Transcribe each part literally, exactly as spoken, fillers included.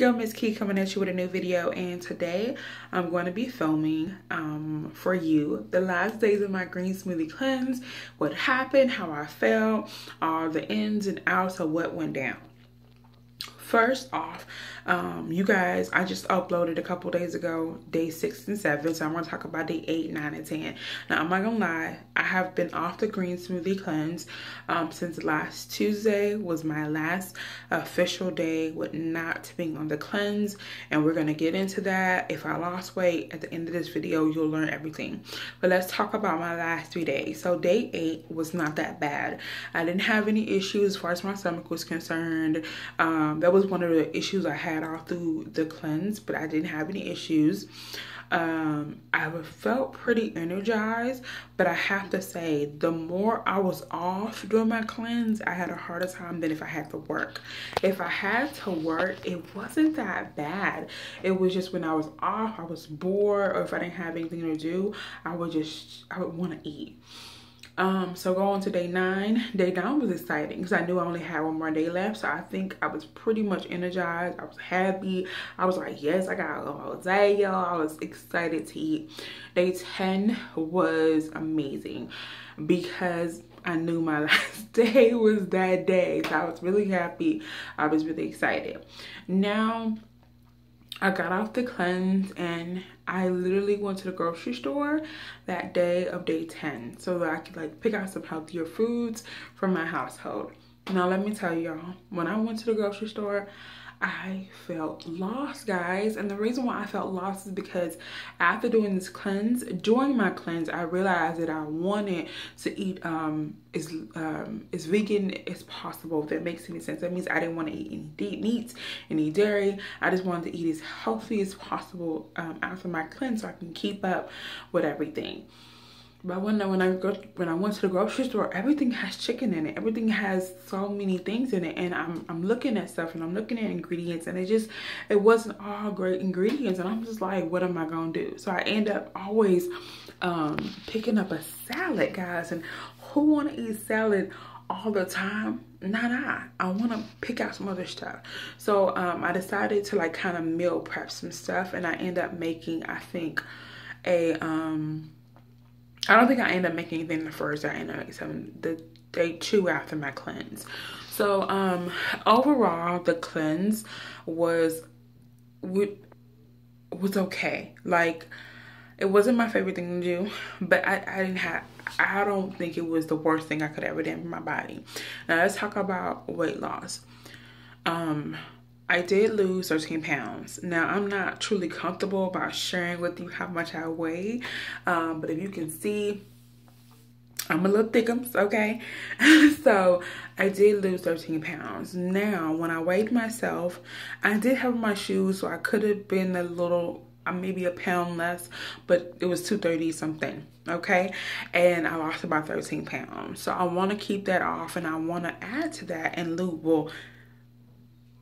your girl Miss Key coming at you with a new video, and today I'm going to be filming um, for you the last days of my green smoothie cleanse, what happened, how I felt, all the ins and outs of what went down. First off, um, you guys, I just uploaded a couple days ago, day six and seven. So I'm going to talk about day eight, nine, and ten. Now, I'm not going to lie. I have been off the green smoothie cleanse um, since last Tuesday was my last official day with not being on the cleanse. And we're going to get into that. If I lost weight at the end of this video, you'll learn everything. But let's talk about my last three days. So day eight was not that bad. I didn't have any issues as far as my stomach was concerned. Um, that was was one of the issues I had all through the cleanse, but I didn't have any issues. Um, I felt pretty energized, but I have to say the more I was off during my cleanse, I had a harder time than if I had to work. If I had to work, it wasn't that bad. It was just when I was off, I was bored, or if I didn't have anything to do, I would just, I would want to eat. Um, so going to day nine, day nine was exciting because I knew I only had one more day left. So I think I was pretty much energized. I was happy. I was like, yes, I got a whole day, y'all. I was excited to eat. Day ten was amazing because I knew my last day was that day. So I was really happy. I was really excited. Now, I got off the cleanse and I literally went to the grocery store that day of day ten so that I could like pick out some healthier foods for my household. Now let me tell y'all, when I went to the grocery store, I felt lost, guys. And the reason why I felt lost is because after doing this cleanse, during my cleanse, I realized that I wanted to eat um as um as vegan as possible, if that makes any sense. That means I didn't want to eat any deep meats, any dairy. I just wanted to eat as healthy as possible um, after my cleanse so I can keep up with everything. But when I, when I go when I went to the grocery store, everything has chicken in it. Everything has so many things in it, and I'm I'm looking at stuff and I'm looking at ingredients, and it just it wasn't all great ingredients, and I'm just like, what am I gonna do? So I end up always um, picking up a salad, guys. And who wanna eat salad all the time? Not I. I want to pick out some other stuff. So um, I decided to like kind of meal prep some stuff, and I end up making I think a um. I don't think I end up making anything the first day. I end up making some the day two after my cleanse. So um, overall, the cleanse was would, was okay. Like, it wasn't my favorite thing to do, but I, I didn't have. I don't think it was the worst thing I could ever do for my body. Now let's talk about weight loss. Um. I did lose thirteen pounds. Now, I'm not truly comfortable about sharing with you how much I weigh, um, but if you can see, I'm a little thickums, okay? So, I did lose thirteen pounds. Now, when I weighed myself, I did have my shoes, so I could have been a little, uh, maybe a pound less, but it was two thirty something, okay? And I lost about thirteen pounds. So, I want to keep that off, and I want to add to that, and Lou will...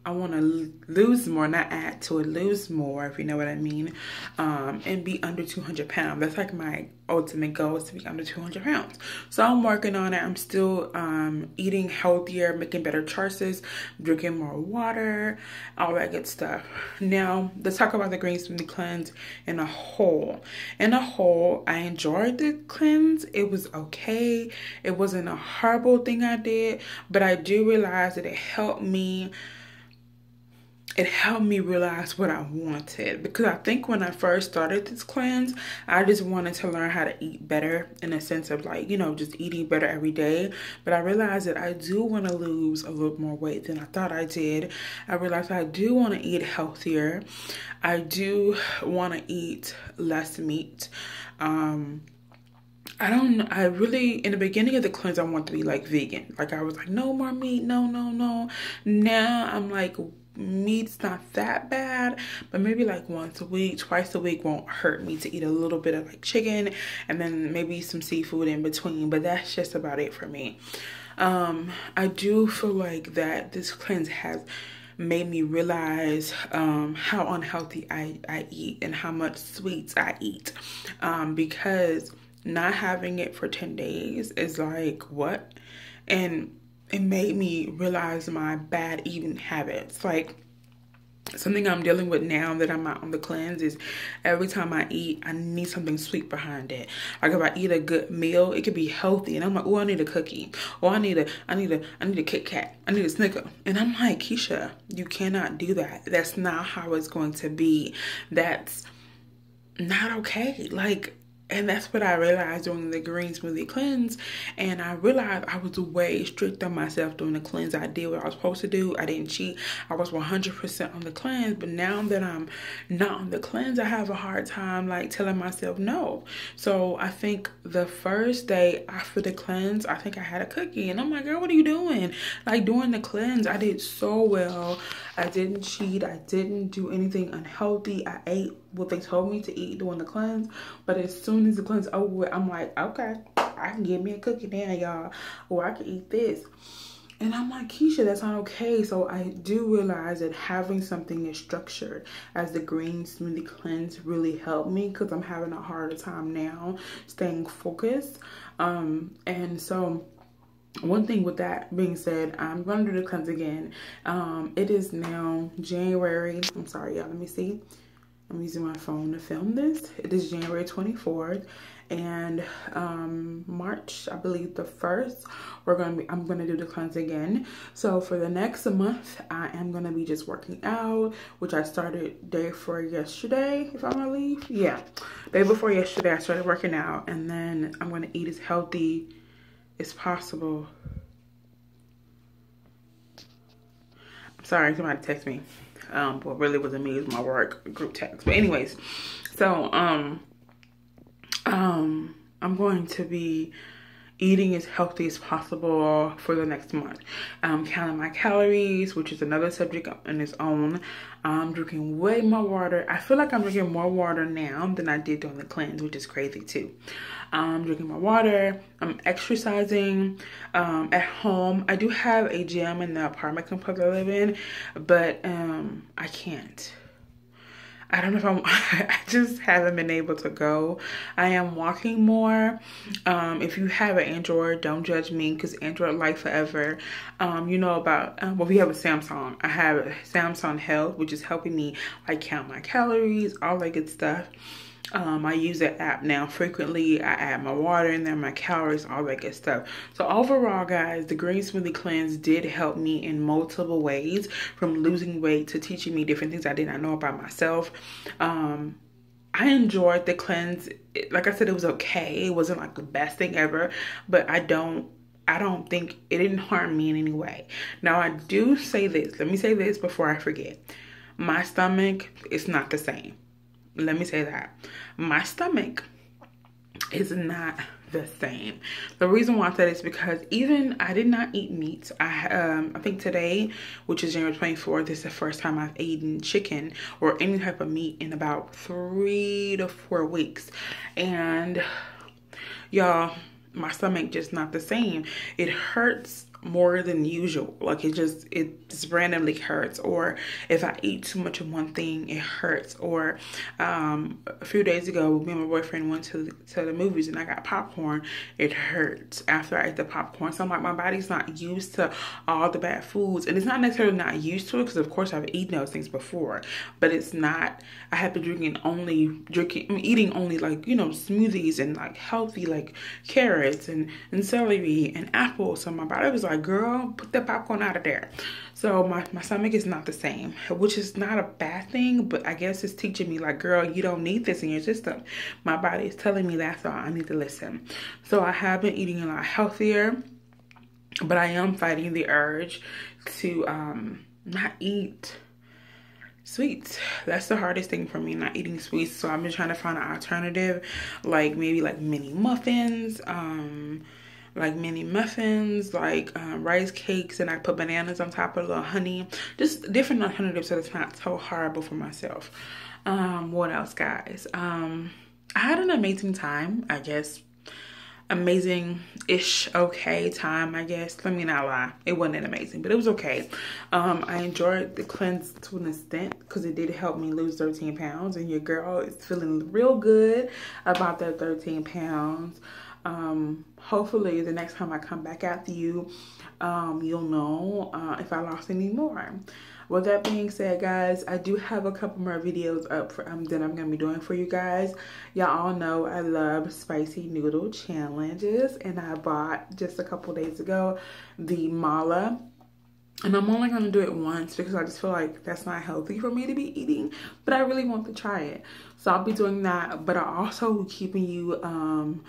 I want to lose more, not add to it, lose more, if you know what I mean, um, and be under two hundred pounds. That's like my ultimate goal, is to be under two hundred pounds. So I'm working on it. I'm still um, eating healthier, making better choices, drinking more water, all that good stuff. Now, let's talk about the green smoothie cleanse in a whole. In a whole, I enjoyed the cleanse. It was okay. It wasn't a horrible thing I did, but I do realize that it helped me It helped me realize what I wanted, because I think when I first started this cleanse, I just wanted to learn how to eat better in a sense of like, you know, just eating better every day. But I realized that I do want to lose a little more weight than I thought I did. I realized I do want to eat healthier. I do want to eat less meat. Um, I don't, I really, in the beginning of the cleanse, I wanted to be like vegan. Like I was like, no more meat, no, no, no. Now I'm like, meat's not that bad, but maybe like once a week, twice a week won't hurt me to eat a little bit of like chicken and then maybe some seafood in between, but that's just about it for me. Um, I do feel like that this cleanse has made me realize um, how unhealthy I, I eat and how much sweets I eat, um, because not having it for ten days is like, what? And it made me realize my bad eating habits. Like, something I'm dealing with now that I'm out on the cleanse is every time I eat, I need something sweet behind it. Like if I eat a good meal, it could be healthy, and I'm like, oh, I need a cookie, or I need a, I need a, I need a Kit Kat, I need a Snicker, and I'm like, Keisha, you cannot do that. That's not how it's going to be. That's not okay. Like. And that's what I realized during the green smoothie cleanse. And I realized I was way strict on myself during the cleanse. I did what I was supposed to do. I didn't cheat. I was one hundred percent on the cleanse. But now that I'm not on the cleanse, I have a hard time like telling myself no. So I think the first day after the cleanse, I think I had a cookie. And I'm like, girl, what are you doing? Like during the cleanse, I did so well. I didn't cheat. I didn't do anything unhealthy. I ate what they told me to eat during the cleanse. But as soon as the cleanse over with, I'm like, okay, I can get me a cookie now, y'all. Or I can eat this. And I'm like, Keisha, that's not okay. So I do realize that having something as structured as the green smoothie cleanse really helped me, because I'm having a harder time now staying focused. Um, and so one thing with that being said, I'm going to do the cleanse again. Um, it is now January. I'm sorry, y'all. Let me see. I'm using my phone to film this. It is January twenty-fourth, and um, March, I believe the first, we're gonna be, I'm gonna do the cleanse again. So for the next month, I am gonna be just working out, which I started day before yesterday, if I'm gonna leave. Yeah, day before yesterday, I started working out, and then I'm gonna eat as healthy as possible. I'm sorry, somebody text me. Um, what really wasn't me, it was my work group text. But anyways, so um, um, I'm going to be eating as healthy as possible for the next month. I'm counting my calories, which is another subject in its own. I'm drinking way more water. I feel like I'm drinking more water now than I did during the cleanse, which is crazy too. I'm drinking my water. I'm exercising um, at home. I do have a gym in the apartment complex I live in, but um, I can't. I don't know if I'm, I just haven't been able to go. I am walking more. Um, if you have an Android, don't judge me, because Android life forever. Um, you know about, um, well, we have a Samsung. I have a Samsung Health, which is helping me like count my calories, all that good stuff. Um, I use that app now frequently. I add my water in there, my calories, all that good stuff. So overall, guys, the green smoothie cleanse did help me in multiple ways, from losing weight to teaching me different things I did not know about myself. Um, I enjoyed the cleanse. It, like I said, it was okay. It wasn't like the best thing ever, but I don't, I don't think it didn't harm me in any way. Now I do say this, let me say this before I forget. My stomach is not the same. Let me say that. My stomach is not the same. The reason why I said it is because even I did not eat meat. I um I think today, which is January twenty-fourth, is the first time I've eaten chicken or any type of meat in about three to four weeks. And y'all, my stomach just not the same. It hurts more than usual. Like it just it just randomly hurts, or if I eat too much of one thing, it hurts. Or um a few days ago, me and my boyfriend went to the, to the movies, and I got popcorn. It hurts after I ate the popcorn. So I'm like, my body's not used to all the bad foods, and it's not necessarily not used to it, because of course I've eaten those things before, but it's not, I have been drinking only drinking I'm eating only like, you know, smoothies and like healthy, like carrots and and celery and apples. So my body was like, girl, put that popcorn out of there. So my, my stomach is not the same, which is not a bad thing, but I guess it's teaching me like, girl, you don't need this in your system. My body is telling me that, so I need to listen. So I have been eating a lot healthier, but I am fighting the urge to um not eat sweets. That's the hardest thing for me, not eating sweets. So I've been trying to find an alternative, like maybe like mini muffins, um like mini muffins, like um, rice cakes, and I put bananas on top of a little honey. Just different alternatives so it's not so horrible for myself. Um, what else, guys? Um, I had an amazing time, I guess. Amazing-ish, okay time, I guess. Let me not lie. It wasn't amazing, but it was okay. Um, I enjoyed the cleanse to an extent, because it did help me lose thirteen pounds, and your girl is feeling real good about that thirteen pounds. Um, hopefully the next time I come back after you, um, you'll know, uh, if I lost any more. With that being said, guys, I do have a couple more videos up for, um, that I'm going to be doing for you guys. Y'all all know I love spicy noodle challenges, and I bought just a couple days ago the mala. And I'm only going to do it once because I just feel like that's not healthy for me to be eating, but I really want to try it. So I'll be doing that, but I'll also be keeping you um,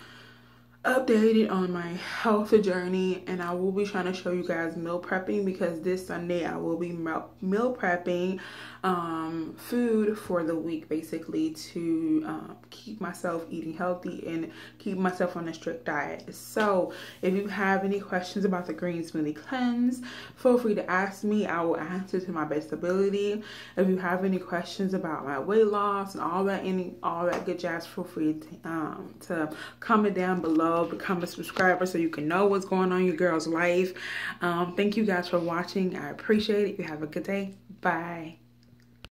updated on my health journey, and I will be trying to show you guys meal prepping because this Sunday I will be meal prepping um, food for the week, basically, to uh, keep myself eating healthy and keep myself on a strict diet. So if you have any questions about the green smoothie cleanse, feel free to ask me. I will answer to my best ability. If you have any questions about my weight loss and all that, any all that good jazz, feel free to, um, to comment down below. Become a subscriber so you can know what's going on in your girl's life. Um, thank you guys for watching. I appreciate it. You have a good day. Bye.